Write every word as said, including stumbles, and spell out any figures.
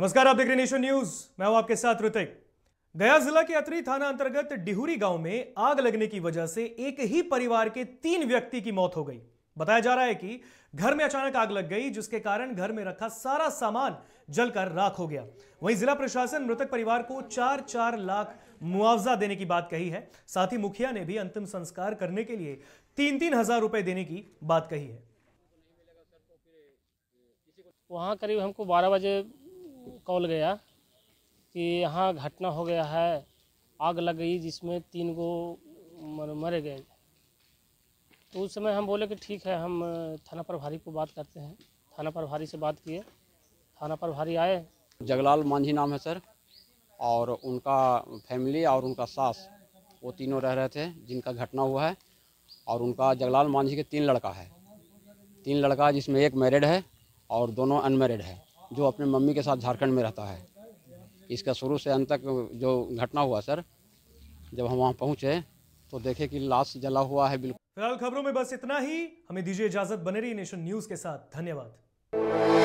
नमस्कार, आप देख रहे हैं नेशनल न्यूज़। मैं हूं आपके साथ रुतिक। गया जिला के अतरी थाना अंतर्गत डिहुरी गांव में आग लगने की वजह से एक ही परिवार के तीन व्यक्ति की मौत हो गई। बताया जा रहा है कि घर में अचानक आग लग गई, जिसके कारण घर में रखा सारा सामान जलकर राख हो गया। वहीं जिला प्रशासन मृतक परिवार को चार चार लाख मुआवजा देने की बात कही है। साथ ही मुखिया ने भी अंतिम संस्कार करने के लिए तीन तीन हजार रुपए देने की बात कही है। वहाँ करीब हमको बारह बजे कॉल गया कि यहाँ घटना हो गया है, आग लग गई जिसमें तीन गो मर मरे गए। तो उस समय हम बोले कि ठीक है, हम थाना प्रभारी को बात करते हैं। थाना प्रभारी से बात किए, थाना प्रभारी आए। जगलाल मांझी नाम है सर, और उनका फैमिली और उनका सास, वो तीनों रह रहे थे जिनका घटना हुआ है। और उनका जगलाल मांझी के तीन लड़का है, तीन लड़का जिसमें एक मैरिड है और दोनों अनमैरिड है, जो अपने मम्मी के साथ झारखंड में रहता है। इसका शुरू से अंत तक जो घटना हुआ सर, जब हम वहाँ पहुँचे तो देखे कि लाश जला हुआ है बिल्कुल। फिलहाल खबरों में बस इतना ही। हमें दीजिए इजाजत, बने रहिए नेशन न्यूज़ के साथ। धन्यवाद।